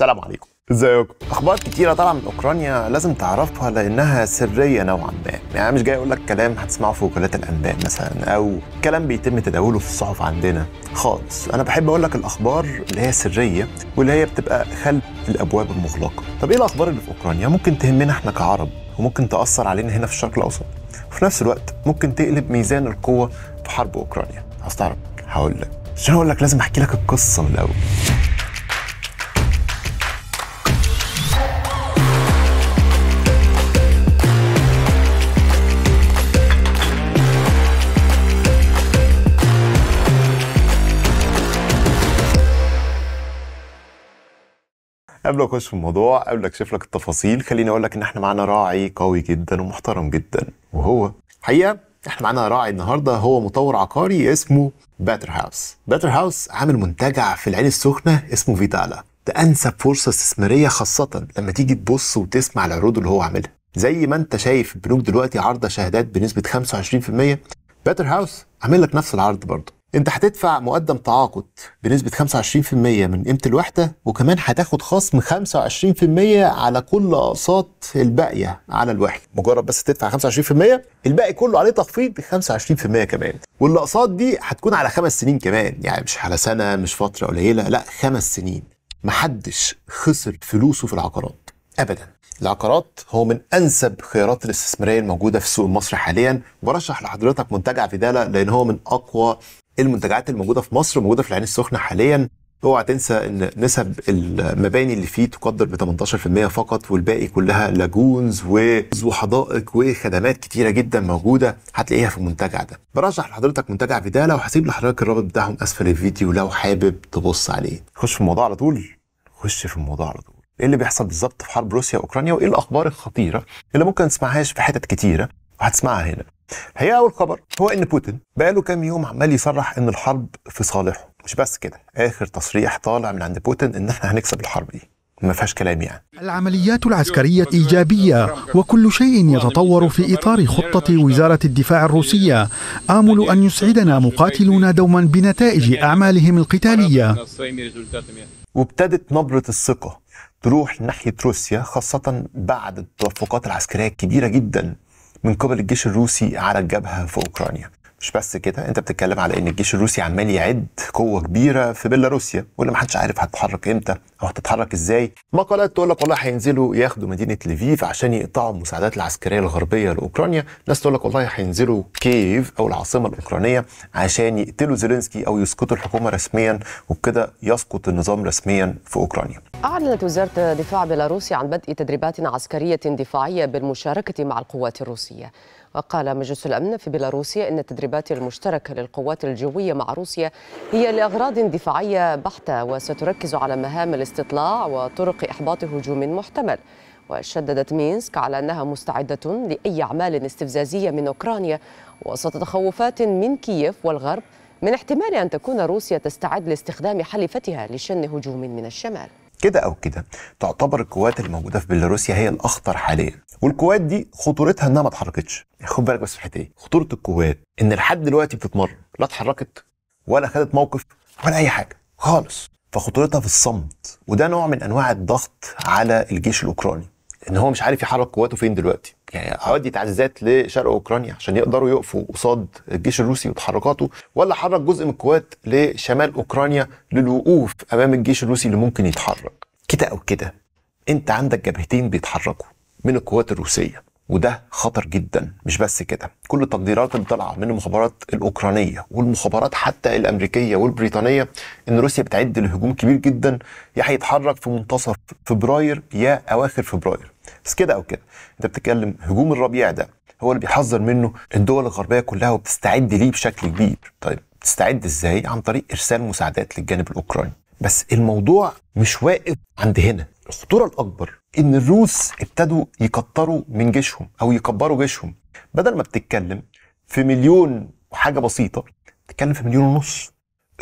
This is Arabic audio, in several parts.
السلام عليكم. ازيكم؟ اخبار كتيره طالعه من اوكرانيا لازم تعرفها لانها سريه نوعا ما، يعني انا مش جاي اقول لك كلام هتسمعه في وكالات الانباء مثلا او كلام بيتم تداوله في الصحف عندنا خالص. انا بحب اقول لك الاخبار اللي هي سريه واللي هي بتبقى خلف الابواب المغلقه. طب ايه الاخبار اللي في اوكرانيا ممكن تهمنا احنا كعرب وممكن تاثر علينا هنا في الشرق الاوسط وفي نفس الوقت ممكن تقلب ميزان القوه في حرب اوكرانيا؟ هستعرف، هقول لك. عشان اقول لك لازم احكي لك القصه من الاول. قبل ما اخش في الموضوع، قبل اكشف لك التفاصيل، خليني اقول لك ان احنا معانا راعي قوي جدا ومحترم جدا، وهو حقيقه احنا معانا راعي النهارده هو مطور عقاري اسمه باتر هاوس. باتر هاوس عامل منتجع في العين السخنه اسمه فيتالا. ده انسب فرصه استثماريه خاصه لما تيجي تبص وتسمع العروض اللي هو عاملها. زي ما انت شايف البنوك دلوقتي عارضه شهادات بنسبه 25%، باتر هاوس عامل لك نفس العرض برضه. انت هتدفع مقدم تعاقد بنسبة 25% من قيمة الوحدة، وكمان هتاخد خصم 25% على كل اقساط الباقية على الوحدة. مجرد بس تدفع 25% الباقي كله عليه تخفيض 25% كمان، والاقساط دي هتكون على 5 سنين كمان، يعني مش على سنة، مش فترة قليلة، لا 5 سنين. محدش خسر فلوسه في العقارات ابدا. العقارات هو من انسب الخيارات الاستثمارية الموجودة في السوق المصري حاليا. برشح لحضرتك منتجع فيدالا لان هو من اقوى المنتجعات الموجودة في مصر، موجودة في العين السخنة حاليا. اوعى تنسى ان نسب المباني اللي فيه تقدر ب 18% فقط، والباقي كلها لاجونز وحدائق وخدمات كتيرة جدا موجودة هتلاقيها في المنتجع ده. برشح لحضرتك منتجع فيدالا، وهسيب لحضرتك الرابط بتاعهم اسفل الفيديو لو حابب تبص عليه. خش في الموضوع على طول. ايه اللي بيحصل بالظبط في حرب روسيا واوكرانيا، وايه الاخبار الخطيرة اللي ممكن تسمعهاش في حتت كتيرة وهتسمعها هنا؟ هي أول خبر هو إن بوتين بقاله كام يوم عمال يصرح إن الحرب في صالحه. مش بس كده، آخر تصريح طالع من عند بوتين إن إحنا هنكسب الحرب دي، ما فيهاش كلام يعني. العمليات العسكرية إيجابية وكل شيء يتطور في إطار خطة وزارة الدفاع الروسية. آمل أن يسعدنا مقاتلون دوما بنتائج أعمالهم القتالية. وابتدت نبرة الثقة تروح ناحية روسيا، خاصة بعد التوافقات العسكرية الكبيرة جدا من قبل الجيش الروسي على الجبهة في أوكرانيا. مش بس كده، انت بتتكلم على ان الجيش الروسي عمال يعد قوة كبيرة في بيلاروسيا، واللي محدش عارف هتتحرك امتى او هتتحرك ازاي. مقالات تقول لك والله هينزلوا ياخدوا مدينة لفيف عشان يقطعوا المساعدات العسكرية الغربية لأوكرانيا، ناس تقول لك والله هينزلوا كييف او العاصمة الأوكرانية عشان يقتلوا زيلينسكي او يسقطوا الحكومة رسميا، وبكده يسقط النظام رسميا في أوكرانيا. أعلنت وزارة دفاع بيلاروسيا عن بدء تدريبات عسكرية دفاعية بالمشاركة مع القوات الروسية. وقال مجلس الأمن في بيلاروسيا إن التدريبات المشتركة للقوات الجوية مع روسيا هي لأغراض دفاعية بحتة، وستركز على مهام الاستطلاع وطرق إحباط هجوم محتمل. وشددت مينسك على أنها مستعدة لأي أعمال استفزازية من أوكرانيا وسط تخوفات من كييف والغرب من احتمال أن تكون روسيا تستعد لاستخدام حليفتها لشن هجوم من الشمال. كده أو كده تعتبر القوات الموجودة في بيلاروسيا هي الأخطر حاليا، والقوات دي خطورتها إنها ما اتحركتش. خد بالك بس في الحتة دي، خطورة القوات إن لحد دلوقتي بتتمرن، لا اتحركت ولا خدت موقف ولا أي حاجة خالص، فخطورتها في الصمت. وده نوع من أنواع الضغط على الجيش الأوكراني إن هو مش عارف يحرك قواته فين دلوقتي، يعني هيودي تعزيزات لشرق أوكرانيا عشان يقدروا يقفوا قصاد الجيش الروسي وتحركاته، ولا حرك جزء من القوات لشمال أوكرانيا للوقوف أمام الجيش الروسي اللي ممكن يتحرك. كده أو كده أنت عندك جبهتين بيتحركوا من القوات الروسية، وده خطر جدا. مش بس كده، كل التقديرات اللي طالعه من المخابرات الاوكرانيه والمخابرات حتى الامريكيه والبريطانيه ان روسيا بتعد لهجوم كبير جدا، يا هيتحرك في منتصف فبراير يا اواخر فبراير. بس كده او كده انت بتتكلم هجوم الربيع ده هو اللي بيحذر منه الدول الغربيه كلها وبتستعد ليه بشكل كبير. طيب بتستعد ازاي؟ عن طريق ارسال مساعدات للجانب الاوكراني. بس الموضوع مش واقف عند هنا. الخطوره الاكبر ان الروس ابتدوا يكتروا من جيشهم او يكبروا جيشهم، بدل ما بتتكلم في 1,000,000 وحاجه بسيطه بتتكلم في 1,500,000.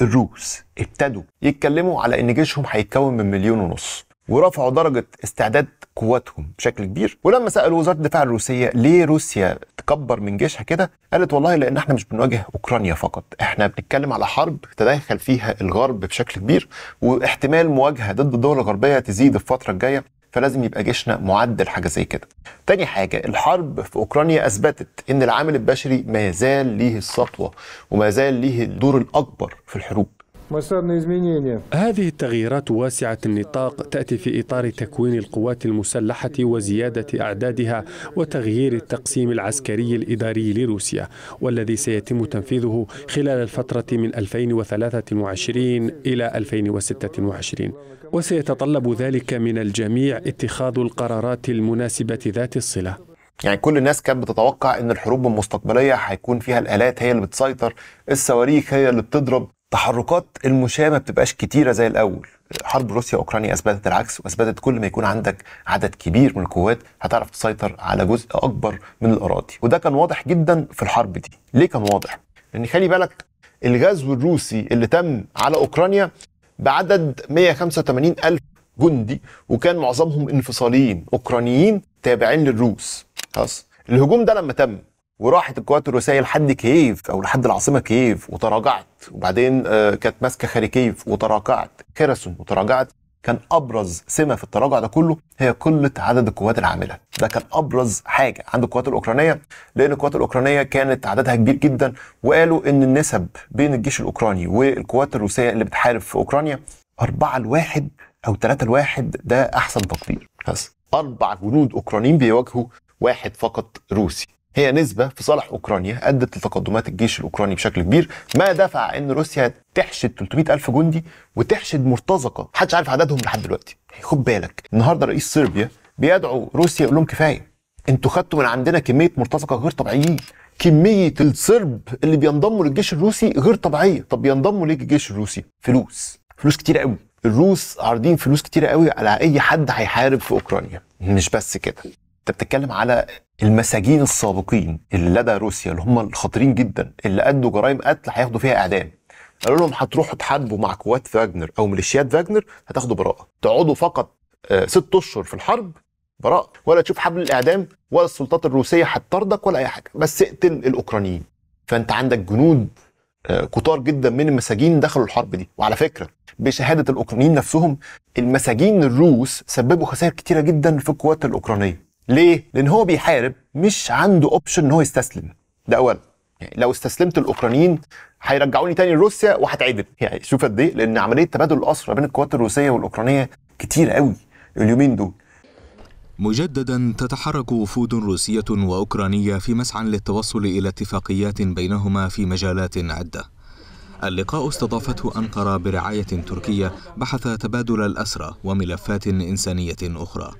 الروس ابتدوا يتكلموا على ان جيشهم هيتكون من 1,500,000، ورفعوا درجة استعداد قواتهم بشكل كبير. ولما سألوا وزارة الدفاع الروسية ليه روسيا تكبر من جيشها كده، قالت والله لأن احنا مش بنواجه أوكرانيا فقط، احنا بنتكلم على حرب تدخل فيها الغرب بشكل كبير، واحتمال مواجهة ضد الدول الغربية تزيد الفترة الجاية، فلازم يبقى جيشنا معدل حاجة زي كده. تاني حاجة، الحرب في أوكرانيا أثبتت إن العامل البشري ما زال ليه السطوة وما زال ليه الدور الأكبر في الحروب. هذه التغييرات واسعة النطاق تأتي في إطار تكوين القوات المسلحة وزيادة أعدادها وتغيير التقسيم العسكري الإداري لروسيا، والذي سيتم تنفيذه خلال الفترة من 2023 إلى 2026، وسيتطلب ذلك من الجميع اتخاذ القرارات المناسبة ذات الصلة. يعني كل الناس كانت بتتوقع إن الحروب المستقبلية هيكون فيها الآلات هي اللي بتسيطر، الصواريخ هي اللي بتضرب، تحركات المشاة ما بتبقاش كتيرة زي الأول. حرب روسيا أوكرانيا أثبتت العكس، وأثبتت كل ما يكون عندك عدد كبير من القوات هتعرف تسيطر على جزء أكبر من الأراضي، وده كان واضح جدا في الحرب دي. ليه كان واضح؟ لأن خلي بالك الغزو الروسي اللي تم على أوكرانيا بعدد 185 ألف جندي، وكان معظمهم انفصاليين أوكرانيين تابعين للروس. خلاص الهجوم ده لما تم وراحت القوات الروسية لحد كييف أو لحد العاصمة كييف وتراجعت، وبعدين كانت ماسكة خاركيف وتراجعت، خيرسون وتراجعت، كان أبرز سمة في التراجع ده كله هي قلة عدد القوات العاملة. ده كان أبرز حاجة عند القوات الأوكرانية، لأن القوات الأوكرانية كانت عددها كبير جدا، وقالوا إن النسب بين الجيش الأوكراني والقوات الروسية اللي بتحارب في أوكرانيا 4-1 أو 3-1، ده أحسن تقدير. بس 4 جنود أوكرانيين بيواجهوا 1 فقط روسي، هي نسبة في صالح أوكرانيا أدت لتقدمات الجيش الأوكراني بشكل كبير، ما دفع إن روسيا تحشد 300 ألف جندي وتحشد مرتزقة محدش عارف عددهم لحد دلوقتي. خد بالك النهارده رئيس صربيا بيدعو روسيا يقول لهم كفاية، أنتوا خدتوا من عندنا كمية مرتزقة غير طبيعيين، كمية الصرب اللي بينضموا للجيش الروسي غير طبيعية. طب بينضموا ليه الجيش الروسي؟ فلوس، فلوس كتير قوي، الروس عارضين فلوس كتير قوي على أي حد هيحارب في أوكرانيا. مش بس كده، أنت بتتكلم على المساجين السابقين اللي لدى روسيا اللي هم الخطرين جدا اللي أدوا جرائم قتل هياخدوا فيها إعدام، قالوا لهم هتروحوا تحاربوا مع قوات فاجنر أو ميليشيات فاجنر هتاخدوا براءة، تقعدوا فقط 6 أشهر في الحرب براءة، ولا تشوف حبل الإعدام ولا السلطات الروسية هتطاردك ولا أي حاجة، بس اقتل الأوكرانيين. فأنت عندك جنود كتار جدا من المساجين دخلوا الحرب دي، وعلى فكرة بشهادة الأوكرانيين نفسهم المساجين الروس سببوا خسائر كتيرة جدا في القوات الأوكرانية. ليه؟ لأن هو بيحارب مش عنده اوبشن إن هو يستسلم، ده أولا، يعني لو استسلمت الأوكرانيين هيرجعوني تاني لروسيا وهتعدم، يعني شوف قد إيه، لأن عملية تبادل الأسرى بين القوات الروسية والأوكرانية كتير قوي اليومين دول. مجددا تتحرك وفود روسية وأوكرانية في مسعى للتوصل إلى اتفاقيات بينهما في مجالات عدة. اللقاء استضافته أنقرة برعاية تركية بحث تبادل الأسرى وملفات إنسانية أخرى.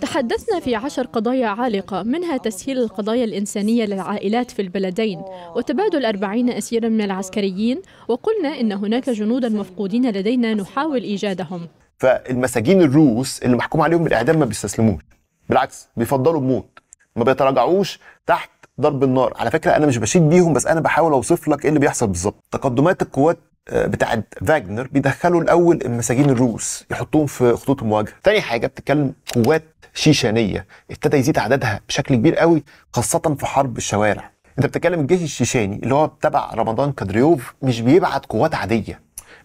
تحدثنا في 10 قضايا عالقة، منها تسهيل القضايا الإنسانية للعائلات في البلدين وتبادل 40 أسيرا من العسكريين، وقلنا إن هناك جنودا مفقودين لدينا نحاول إيجادهم. فالمساجين الروس اللي محكوم عليهم بالإعدام ما بيستسلموش، بالعكس بيفضلوا الموت، ما بيتراجعوش تحت ضرب النار. على فكرة أنا مش بشيد بيهم، بس أنا بحاول أوصف لك إيه اللي بيحصل بالظبط. تقدمات القوات بتاعت فاجنر بيدخلوا الاول المساجين الروس يحطوهم في خطوط المواجهه. تاني حاجه بتتكلم قوات شيشانيه ابتدى يزيد عددها بشكل كبير قوي، خاصه في حرب الشوارع. انت بتتكلم الجيش الشيشاني اللي هو تبع رمضان كادريوف مش بيبعت قوات عاديه،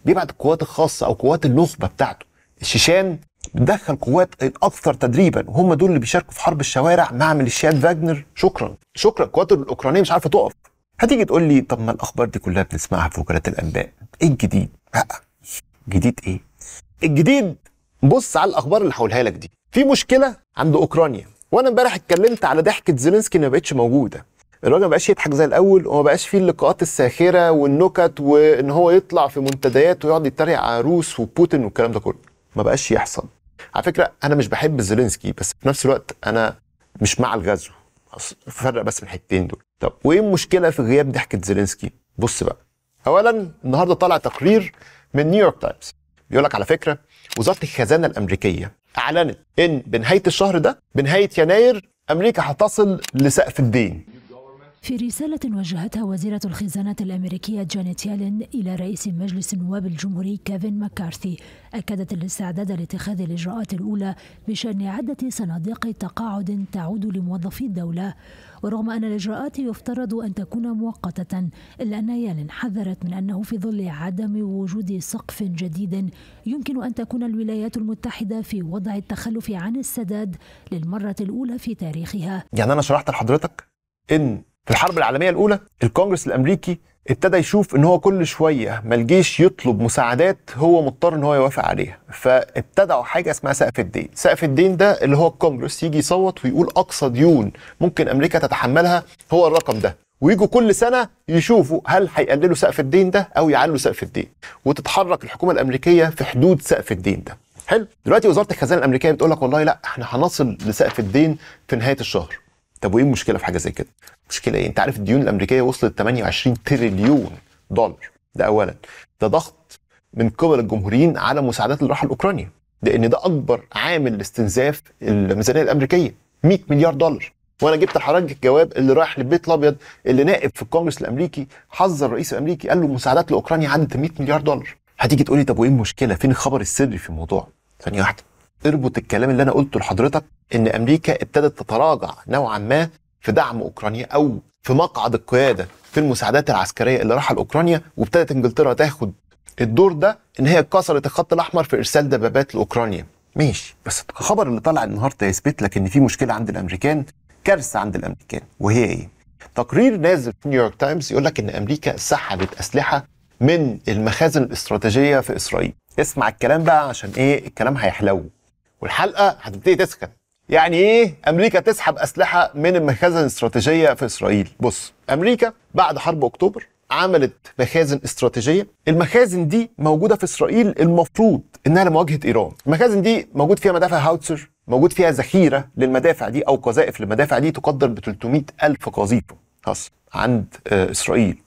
بيبعت القوات الخاصه او قوات النخبه بتاعته. الشيشان بتدخل قوات الاكثر تدريبا، وهم دول اللي بيشاركوا في حرب الشوارع مع ميليشيات فاجنر. شكرا القوات الاوكرانيه مش عارفه تقف. هتيجي تقول لي طب ما الاخبار دي كلها بنسمعها في وكالات الانباء، ايه الجديد؟ جديد ايه؟ الجديد بص على الاخبار اللي هقولها لك دي. في مشكله عند اوكرانيا، وانا امبارح اتكلمت على ضحكه زيلينسكي ما بقتش موجوده، الراجل ما بقاش يضحك زي الاول، وما بقاش فيه اللقاءات الساخره والنكت وان هو يطلع في منتديات ويقعد يتريق على روس وبوتين والكلام ده كله، ما بقاش يحصل. على فكره انا مش بحب زيلينسكي، بس في نفس الوقت انا مش مع الغزو، فرق بس من الحتتين دول. طب وايه المشكله في غياب ضحكه زيلينسكي؟ بص بقى، اولا النهارده طلع تقرير من نيويورك تايمز بيقول لك على فكره وزاره الخزانه الامريكيه اعلنت ان بنهايه الشهر ده بنهايه يناير امريكا هتصل لسقف الدين. في رسالة وجهتها وزيرة الخزانة الأمريكية جانيت يالين إلى رئيس مجلس النواب الجمهوري كيفن مكارثي، أكدت الاستعداد لاتخاذ الإجراءات الأولى بشأن عدة صناديق تقاعد تعود لموظفي الدولة. ورغم أن الإجراءات يفترض أن تكون مؤقتة، إلا أن يالين حذرت من أنه في ظل عدم وجود سقف جديد يمكن أن تكون الولايات المتحدة في وضع التخلف عن السداد للمرة الأولى في تاريخها. يعني أنا شرحت لحضرتك إن في الحرب العالمية الأولى الكونجرس الأمريكي ابتدى يشوف إن هو كل شوية ما الجيش يطلب مساعدات هو مضطر إن هو يوافق عليها، فابتدعوا حاجة اسمها سقف الدين. سقف الدين ده اللي هو الكونجرس يجي يصوت ويقول أقصى ديون ممكن أمريكا تتحملها هو الرقم ده، ويجوا كل سنة يشوفوا هل هيقللوا سقف الدين ده أو يعلوا سقف الدين، وتتحرك الحكومة الأمريكية في حدود سقف الدين ده. حلو، دلوقتي وزارة الخزانة الأمريكية بتقول لك والله لا احنا هنصل لسقف الدين في نهاية الشهر. طب وايه المشكله في حاجه زي كده؟ المشكله ايه؟ انت عارف الديون الامريكيه وصلت 28 تريليون دولار، ده اولا. ده ضغط من قبل الجمهوريين على مساعدات اللي راحه لاوكرانيا، لان ده اكبر عامل لاستنزاف الميزانيه الامريكيه، 100 مليار دولار. وانا جبت لحضرتك الجواب اللي رايح للبيت الابيض اللي نائب في الكونجرس الامريكي حذر الرئيس الامريكي قال له مساعدات لاوكرانيا عدت 100 مليار دولار. هتيجي تقولي طب وايه المشكله؟ فين الخبر السري في الموضوع؟ ثانيه واحده، اربط الكلام اللي انا قلته لحضرتك ان امريكا ابتدت تتراجع نوعا ما في دعم اوكرانيا او في مقعد القياده في المساعدات العسكريه اللي راحه لاوكرانيا، وابتدت انجلترا تاخد الدور ده ان هي كسرت الخط الاحمر في ارسال دبابات لاوكرانيا. ماشي، بس الخبر اللي طلع النهارده يثبت لك ان في مشكله عند الامريكان، كارثه عند الامريكان. وهي ايه؟ تقرير نازل في نيويورك تايمز يقول لك ان امريكا سحبت اسلحه من المخازن الاستراتيجيه في اسرائيل. اسمع الكلام بقى عشان ايه الكلام هيحلو والحلقه هتبتدي تسخن. يعني ايه امريكا تسحب اسلحه من المخازن الاستراتيجيه في اسرائيل؟ بص، امريكا بعد حرب اكتوبر عملت مخازن استراتيجيه، المخازن دي موجوده في اسرائيل المفروض انها لمواجهه ايران. المخازن دي موجود فيها مدافع هاوتسر، موجود فيها ذخيره للمدافع دي او قذائف للمدافع دي تقدر ب 300,000 قذيفه خاص عند اسرائيل.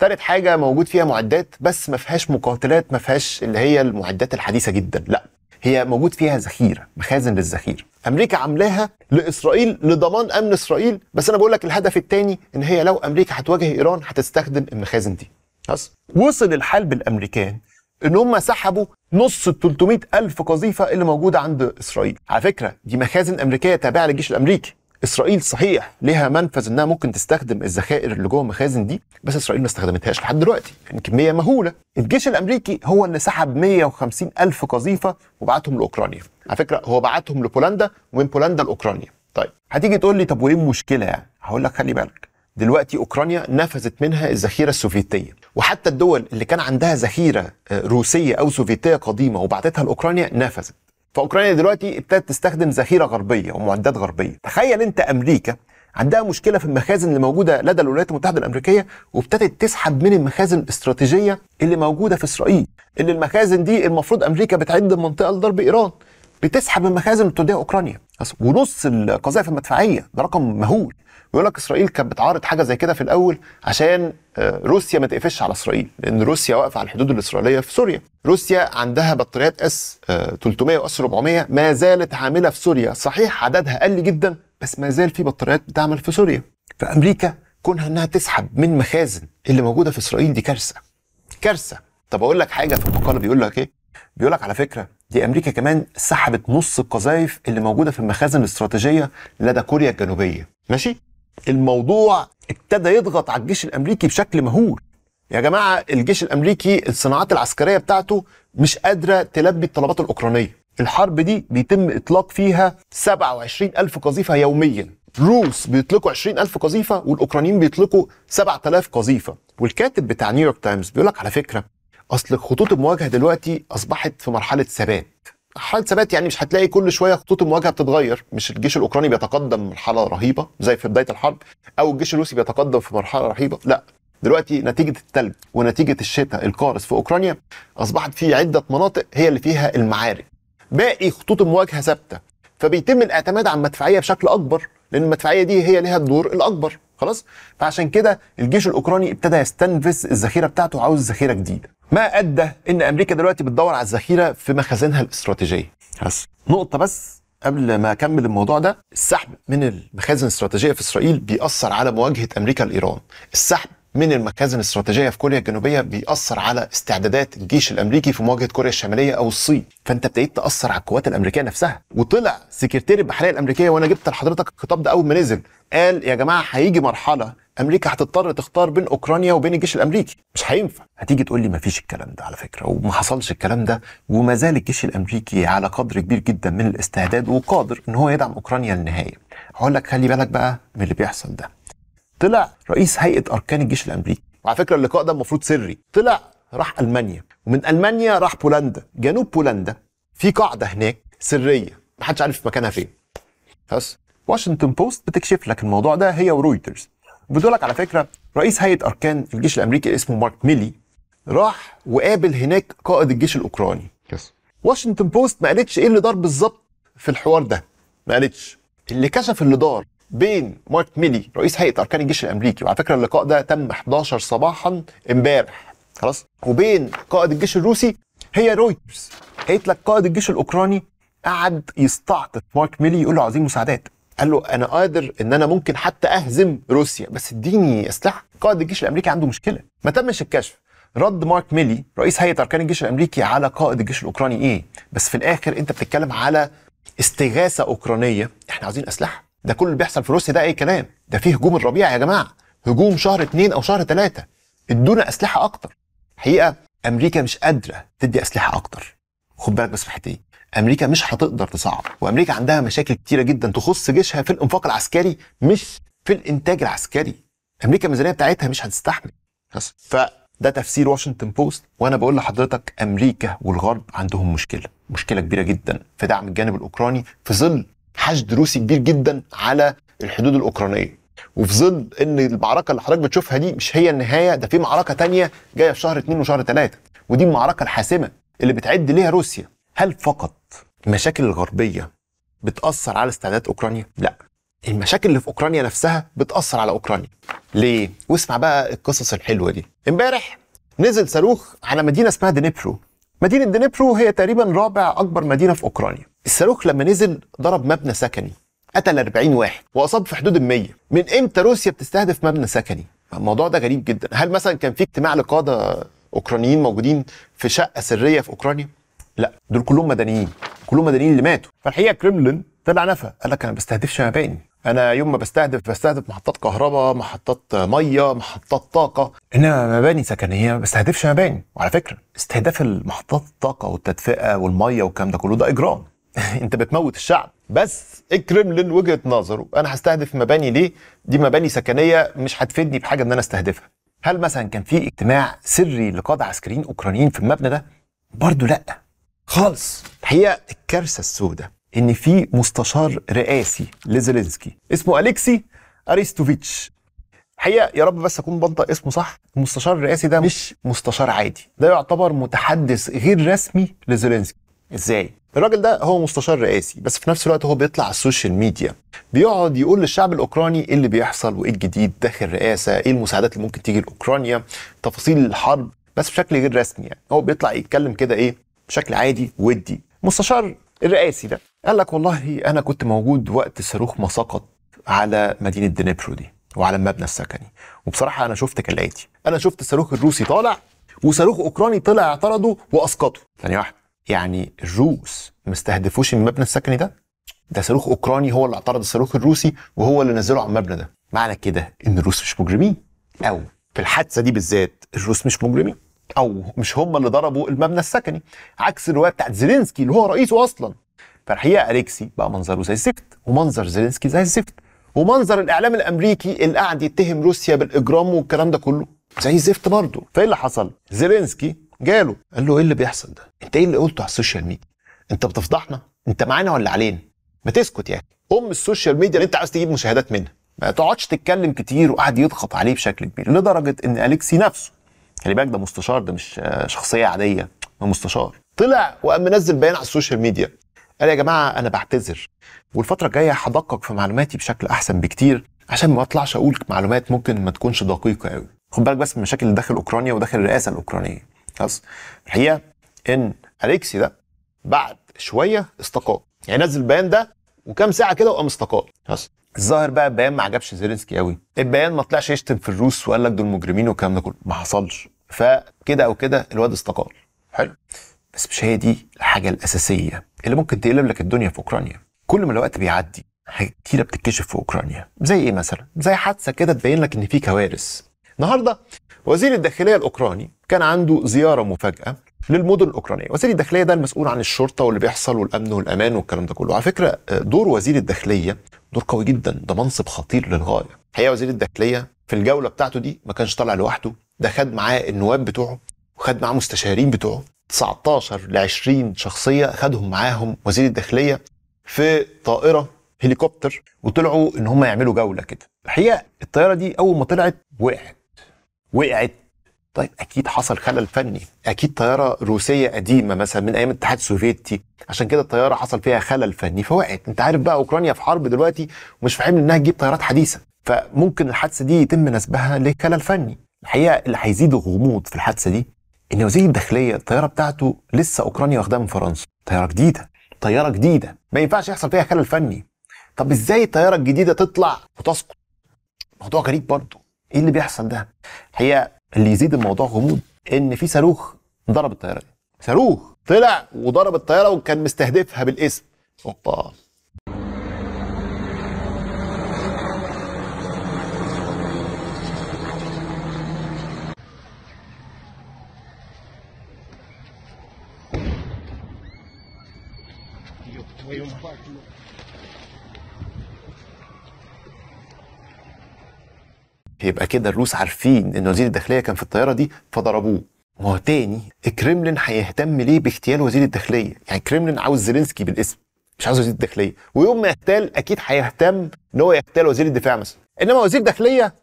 ثالث حاجه موجود فيها معدات، بس ما فيهاش مقاتلات، ما فيهاش اللي هي المعدات الحديثه جدا، لا هي موجود فيها ذخيره، مخازن للذخيره. امريكا عاملاها لاسرائيل لضمان امن اسرائيل، بس انا بقول لك الهدف الثاني ان هي لو امريكا هتواجه ايران هتستخدم المخازن دي. خلاص، وصل الحال بالامريكان ان هم سحبوا نص ال 300,000 قذيفه اللي موجوده عند اسرائيل. على فكره دي مخازن امريكيه تابعه للجيش الامريكي. اسرائيل صحيح لها منفذ انها ممكن تستخدم الذخائر اللي جوه المخازن دي، بس اسرائيل ما استخدمتهاش لحد دلوقتي، يعني كميه مهوله. الجيش الامريكي هو اللي سحب 150,000 قذيفه وبعتهم لاوكرانيا. على فكره هو بعتهم لبولندا ومن بولندا لاوكرانيا. طيب هتيجي تقول لي طب وايه المشكله يعني؟ هقول لك خلي بالك دلوقتي اوكرانيا نفذت منها الذخيره السوفيتيه، وحتى الدول اللي كان عندها ذخيره روسيه او سوفيتيه قديمه وبعتتها لاوكرانيا نفذت. فأوكرانيا دلوقتي ابتدت تستخدم ذخيرة غربية ومعدات غربية. تخيل انت امريكا عندها مشكلة في المخازن اللي موجودة لدى الولايات المتحدة الأمريكية وابتدت تسحب من المخازن الاستراتيجية اللي موجودة في إسرائيل، اللي المخازن دي المفروض أمريكا بتعد المنطقة لضرب إيران، بتسحب من المخازن اللي بتوديها أوكرانيا، ونص القذائف المدفعية، ده رقم مهول. ويقول لك إسرائيل كانت بتعارض حاجة زي كده في الأول عشان روسيا ما تقفش على اسرائيل، لان روسيا واقفه على الحدود الاسرائيليه في سوريا. روسيا عندها بطاريات اس 300 واس 400 ما زالت عامله في سوريا، صحيح عددها قل جدا بس ما زال في بطاريات بتعمل في سوريا. فامريكا كونها انها تسحب من مخازن اللي موجوده في اسرائيل دي كارثه. كارثه. طب اقول لك حاجه في المقاله بيقول لك ايه؟ بيقول لك على فكره دي امريكا كمان سحبت نص القذائف اللي موجوده في المخازن الاستراتيجيه لدى كوريا الجنوبيه، ماشي؟ الموضوع ابتدى يضغط على الجيش الامريكي بشكل مهول. يا جماعه الجيش الامريكي الصناعات العسكريه بتاعته مش قادره تلبي الطلبات الاوكرانيه. الحرب دي بيتم اطلاق فيها 27,000 قذيفه يوميا. الروس بيطلقوا 20,000 قذيفه والاوكرانيين بيطلقوا 7,000 قذيفه. والكاتب بتاع نيويورك تايمز بيقول لك على فكره اصل خطوط المواجهه دلوقتي اصبحت في مرحله ثبات. مرحلة ثبات يعني مش هتلاقي كل شوية خطوط المواجهة بتتغير، مش الجيش الأوكراني بيتقدم مرحلة رهيبة زي في بداية الحرب أو الجيش الروسي بيتقدم في مرحلة رهيبة، لا دلوقتي نتيجة الثلج ونتيجة الشتاء القارس في أوكرانيا أصبحت في عدة مناطق هي اللي فيها المعارك، باقي خطوط المواجهة ثابتة، فبيتم الاعتماد على المدفعية بشكل أكبر لأن المدفعية دي هي لها الدور الأكبر، خلاص؟ فعشان كده الجيش الأوكراني ابتدى يستنفذ الذخيرة بتاعته وعاوز ذخيرة جديدة. ما ادى ان امريكا دلوقتي بتدور على الذخيره في مخازنها الاستراتيجيه. نقطه بس قبل ما اكمل الموضوع ده، السحب من المخازن الاستراتيجيه في اسرائيل بيأثر على مواجهه امريكا لايران. السحب من المخازن الاستراتيجيه في كوريا الجنوبيه بيأثر على استعدادات الجيش الامريكي في مواجهه كوريا الشماليه او الصين، فانت ابتديت تأثر على القوات الامريكيه نفسها. وطلع سكرتير البحريه الامريكيه، وانا جبت لحضرتك الخطاب ده اول ما نزل، قال يا جماعه هيجي مرحله امريكا هتضطر تختار بين اوكرانيا وبين الجيش الامريكي، مش هينفع. هتيجي تقول لي مفيش الكلام ده على فكره، وما حصلش الكلام ده، وما زال الجيش الامريكي على قدر كبير جدا من الاستعداد وقادر ان هو يدعم اوكرانيا للنهايه. هقول لك خلي بالك بقى من اللي بيحصل ده. طلع رئيس هيئه اركان الجيش الامريكي، وعلى فكره اللقاء ده المفروض سري، طلع راح المانيا، ومن المانيا راح بولندا. جنوب بولندا في قاعده هناك سريه محدش عارف مكانها فين، بس واشنطن بوست بتكشف لك الموضوع ده هي ورويترز، بتقولك على فكره رئيس هيئه اركان الجيش الامريكي اسمه مارك ميلي راح وقابل هناك قائد الجيش الاوكراني. واشنطن بوست ما قالتش ايه اللي دار بالظبط في الحوار ده، ما قالتش. اللي كشف اللي دار بين مارك ميلي رئيس هيئه اركان الجيش الامريكي، وعلى فكره اللقاء ده تم 11 صباحا امبارح خلاص، وبين قائد الجيش الروسي هي رويترز. قالت لك قائد الجيش الاوكراني قعد يستعطف مارك ميلي، يقول له عايزين مساعدات، قال له انا قادر ان انا ممكن حتى اهزم روسيا بس اديني اسلحه. قائد الجيش الامريكي عنده مشكله. ما تمش الكشف. رد مارك ميلي رئيس هيئه اركان الجيش الامريكي على قائد الجيش الاوكراني ايه؟ بس في الاخر انت بتتكلم على استغاثه اوكرانيه، احنا عاوزين اسلحه. ده كل اللي بيحصل في روسيا ده اي كلام، ده فيه هجوم الربيع يا جماعه، هجوم شهر 2 او شهر 3، ادونا اسلحه اكتر. الحقيقه امريكا مش قادره تدي اسلحه اكتر. خد بالك بس في الحته دي، امريكا مش هتقدر تصعب، وامريكا عندها مشاكل كتيره جدا تخص جيشها في الانفاق العسكري مش في الانتاج العسكري. امريكا الميزانيه بتاعتها مش هتستحمل. فده تفسير واشنطن بوست، وانا بقول لحضرتك امريكا والغرب عندهم مشكله كبيره جدا في دعم الجانب الاوكراني، في ظل حشد روسي كبير جدا على الحدود الاوكرانيه، وفي ظل ان المعركه اللي حضرتك بتشوفها دي مش هي النهايه، ده في معركه ثانيه جايه في شهر 2 وشهر 3، ودي المعركه الحاسمه اللي بتعد ليها روسيا. هل فقط المشاكل الغربية بتأثر على استعدادات أوكرانيا؟ لا، المشاكل اللي في أوكرانيا نفسها بتأثر على أوكرانيا. ليه؟ واسمع بقى القصص الحلوة دي. امبارح نزل صاروخ على مدينة اسمها دنيبرو. مدينة دنيبرو هي تقريبا رابع أكبر مدينة في أوكرانيا. الصاروخ لما نزل ضرب مبنى سكني، قتل 40 واحد وأصاب في حدود 100. من إمتى روسيا بتستهدف مبنى سكني؟ الموضوع ده غريب جدا. هل مثلا كان في اجتماع لقادة أوكرانيين موجودين في شقة سرية في أوكرانيا؟ لا، دول كلهم مدنيين اللي ماتوا. فالحقيقه كريملين طلع نفى، قال لك انا ما بستهدفش مباني، انا يوم ما بستهدف محطات كهرباء، محطات ميه، محطات طاقه، انما مباني سكنيه ما بستهدفش مباني. وعلى فكره استهداف المحطات الطاقه والتدفئه والميه والكلام ده كله ده اجرام انت بتموت الشعب. بس الكريملين وجهه نظره انا هستهدف مباني ليه؟ دي مباني سكنيه مش هتفيدني بحاجه ان انا استهدفها. هل مثلا كان في اجتماع سري لقاده عسكريين اوكرانيين في المبنى ده؟ برضه لا خالص. الحقيقه الكارثه السوداء ان في مستشار رئاسي لزيلينسكي اسمه اليكسي اريستوفيتش. الحقيقه يا رب بس اكون بنطق اسمه صح، المستشار الرئاسي ده مش مستشار عادي، ده يعتبر متحدث غير رسمي لزيلينسكي. ازاي؟ الراجل ده هو مستشار رئاسي بس في نفس الوقت هو بيطلع على السوشيال ميديا بيقعد يقول للشعب الاوكراني ايه اللي بيحصل وايه الجديد داخل الرئاسه، ايه المساعدات اللي ممكن تيجي لاوكرانيا، تفاصيل الحرب، بس بشكل غير رسمي. يعني هو بيطلع يتكلم كده ايه بشكل عادي ودي. المستشار الرئاسي ده قال لك والله انا كنت موجود وقت الصاروخ ما سقط على مدينه دنيبرو دي وعلى المبنى السكني، وبصراحه انا شفت كالاتي، انا شفت الصاروخ الروسي طالع وصاروخ اوكراني طلع اعترضه واسقطه. ثانيه واحده، يعني الروس ما استهدفوش المبنى السكني ده؟ ده صاروخ اوكراني هو اللي اعترض الصاروخ الروسي وهو اللي نزله على المبنى ده. معنى كده ان الروس مش مجرمين، او في الحادثه دي بالذات الروس مش مجرمين، او مش هم اللي ضربوا المبنى السكني، عكس الروايه بتاعت زيلينسكي اللي هو رئيسه اصلا. فالحقيقه اليكسي بقى منظره زي الزفت، ومنظر زيلينسكي زي الزفت، ومنظر الاعلام الامريكي اللي قاعد يتهم روسيا بالاجرام والكلام ده كله زي الزفت برضه. فايه اللي حصل؟ زيلينسكي جاله قال له ايه اللي بيحصل ده؟ انت ايه اللي قلته على السوشيال ميديا؟ انت بتفضحنا؟ انت معانا ولا علينا؟ ما تسكت يا اخي، قم السوشيال ميديا اللي انت عاوز تجيب مشاهدات منها، ما تقعدش تتكلم كتير. وقعد يضغط عليه بشكل كبير لدرجه ان اليكسي نفسه، خلي بالك ده مستشار، ده مش شخصيه عاديه، ده مستشار، طلع وقام منزل بيان على السوشيال ميديا قال يا جماعه انا بعتذر، والفتره الجايه هدقق في معلوماتي بشكل احسن بكتير عشان ما اطلعش اقول معلومات ممكن ما تكونش دقيقه قوي. خد بالك بس من المشاكل اللي داخل اوكرانيا وداخل الرئاسه الاوكرانيه. خلاص الحقيقه ان اليكسي ده بعد شويه استقال، يعني نزل البيان ده وكام ساعه كده وقام استقال. الظاهر بقى البيان ما عجبش زيلينسكي قوي، البيان ما طلعش يشتم في الروس وقال لك دول مجرمين والكلام ده كله، ما حصلش. فكده او كده الواد استقال. حلو، بس مش هي دي الحاجه الاساسيه اللي ممكن تقلب لك الدنيا في اوكرانيا. كل ما الوقت بيعدي حاجات كتيره بتتكشف في اوكرانيا. زي ايه مثلا؟ زي حادثه كده تبين لك ان في كوارث. النهارده وزير الداخليه الاوكراني كان عنده زياره مفاجاه للمدن الاوكرانيه. وزير الداخليه ده المسؤول عن الشرطه واللي بيحصل والامن والامان والكلام ده كله. على فكره دور وزير الداخليه دور قوي جدا، ده منصب خطير للغايه. هي وزير الداخليه في الجوله بتاعته دي ما كانش طالع لوحده، ده خد معاه النواب بتوعه وخد معاه مستشارين بتوعه، 19 ل 20 شخصيه خدهم معاهم وزير الداخليه في طائره هليكوبتر، وطلعوا ان هم يعملوا جوله كده. الحقيقه الطائره دي اول ما طلعت وقعت. طيب اكيد حصل خلل فني، اكيد طياره روسيه قديمه مثلا من ايام الاتحاد السوفيتي، عشان كده الطياره حصل فيها خلل فني فوقعت. انت عارف بقى اوكرانيا في حرب دلوقتي ومش في حمل انها تجيب طيارات حديثه، فممكن الحادثه دي يتم نسبها لخلل فني. الحقيقه اللي هيزيد الغموض في الحادثه دي ان وزير الداخليه الطياره بتاعته لسه اوكرانيا واخداها من فرنسا، طياره جديده ما ينفعش يحصل فيها خلل فني. طب ازاي الطياره الجديده تطلع وتسقط؟ موضوع غريب برضه. ايه اللي بيحصل ده؟ الحقيقه اللي يزيد الموضوع غموض ان في صاروخ ضرب الطياره دي، صاروخ طلع وضرب الطياره وكان مستهدفها بالاسم. اوبا، يبقى كده الروس عارفين ان وزير الداخليه كان في الطياره دي فضربوه. ما هو تاني الكريملين هيهتم ليه باغتيال وزير الداخليه؟ يعني الكريملين عاوز زيلينسكي بالاسم، مش عاوز وزير الداخليه، ويوم ما يغتال اكيد هيهتم ان هو يغتال وزير الدفاع مثلا، انما وزير داخليه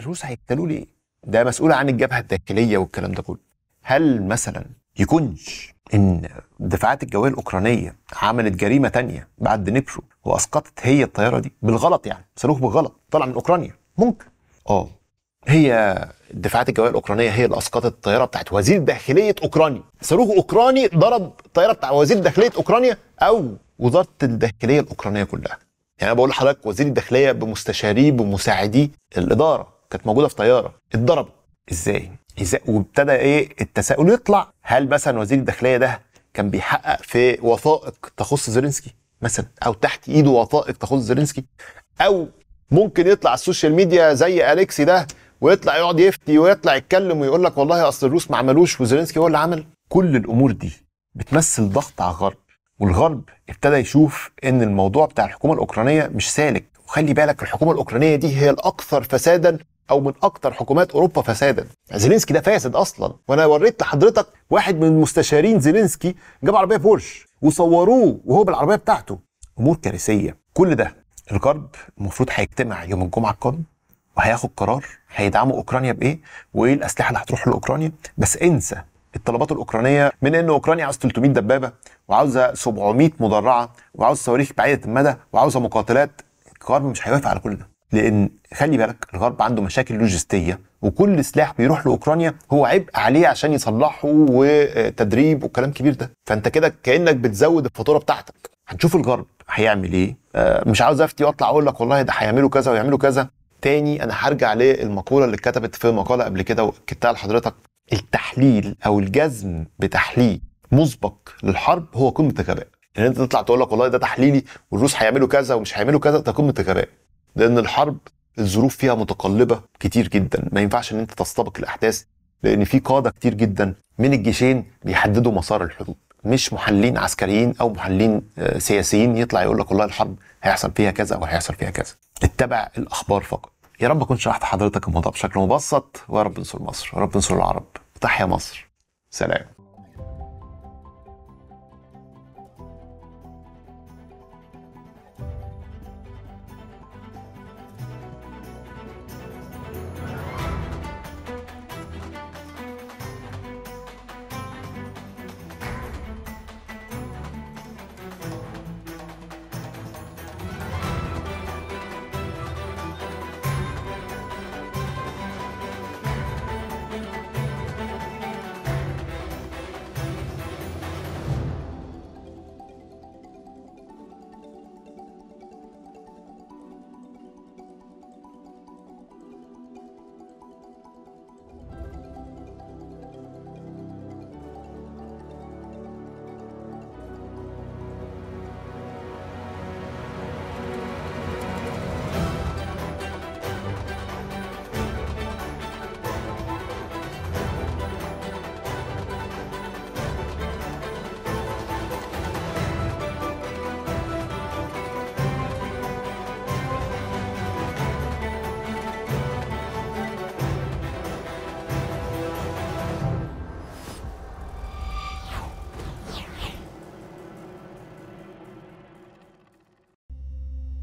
الروس هيغتالوه ليه؟ ده مسؤول عن الجبهه الداخليه والكلام ده كله. هل مثلا يكونش ان الدفاعات الجويه الاوكرانيه عملت جريمه تانيه بعد دنيبرو واسقطت هي الطياره دي بالغلط؟ يعني صاروخ بالغلط طلع من اوكرانيا. ممكن هي الدفاعات الجويه الاوكرانيه هي اللي اسقطت الطياره بتاعت وزير داخليه اوكرانيا. صاروخ اوكراني ضرب الطياره بتاع وزير داخليه اوكرانيا او وزاره الداخليه الاوكرانيه كلها. يعني انا بقول لحضرتك وزير الداخليه بمستشاريه بمساعديه الاداره كانت موجوده في طياره اتضربت. ازاي وابتدى ايه التساؤل يطلع؟ هل مثلا وزير الداخليه ده كان بيحقق في وثائق تخص زيلينسكي مثلا، او تحت ايده وثائق تخص زيلينسكي، او ممكن يطلع السوشيال ميديا زي أليكسي ده ويطلع يقعد يفتي ويطلع يتكلم ويقول لك والله اصل الروس ما عملوش وزيلينسكي هو اللي عمل؟ كل الامور دي بتمثل ضغط على الغرب، والغرب ابتدى يشوف ان الموضوع بتاع الحكومه الاوكرانيه مش سالك. وخلي بالك الحكومه الاوكرانيه دي هي الاكثر فسادا او من اكثر حكومات اوروبا فسادا. زيلينسكي ده فاسد اصلا، وانا وريت لحضرتك واحد من مستشارين زيلينسكي جاب عربيه بورش وصوروه وهو بالعربيه بتاعته. امور كارثيه. كل ده الغرب المفروض هيجتمع يوم الجمعه القادم وهياخد قرار هيدعموا اوكرانيا بايه وايه الاسلحه اللي هتروح لاوكرانيا. بس انسى الطلبات الاوكرانيه من ان اوكرانيا عاوز 300 دبابه وعاوزه 700 مدرعه وعاوز صواريخ بعيده المدى وعاوزه مقاتلات. الغرب مش هيوافق على كل ده، لان خلي بالك الغرب عنده مشاكل لوجستيه، وكل سلاح بيروح لاوكرانيا هو عبء عليه عشان يصلحه وتدريب والكلام كبير ده. فانت كده كانك بتزود الفاتوره بتاعتك. هنشوف الغرب هيعمل ايه. مش عاوز افتي واطلع اقول لك والله ده هيعملوا كذا ويعملوا كذا. تاني انا هرجع للمقوله اللي اتكتبت في مقاله قبل كده وكتبتها لحضرتك، التحليل او الجزم بتحليل مسبق للحرب هو قمه الغباء. ان انت تطلع تقول لك والله ده تحليلي والروس هيعملوا كذا ومش هيعملوا كذا، ده قمه الغباء، لان الحرب الظروف فيها متقلبه كتير جدا، ما ينفعش ان انت تستبق الاحداث، لان في قاده كتير جدا من الجيشين بيحددوا مسار الحروب، مش محللين عسكريين او محللين سياسيين يطلع يقول لك والله الحرب هيحصل فيها كذا او هيحصل فيها كذا. اتبع الاخبار فقط. يا رب اكون شرحت حضرتك الموضوع بشكل مبسط، ويا رب انصر مصر، يا رب انصر العرب، تحيا مصر، سلام.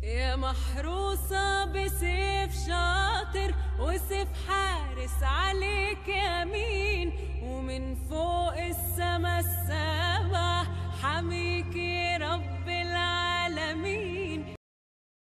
يا محروسة بسيف شاطر وسيف حارس عليك يا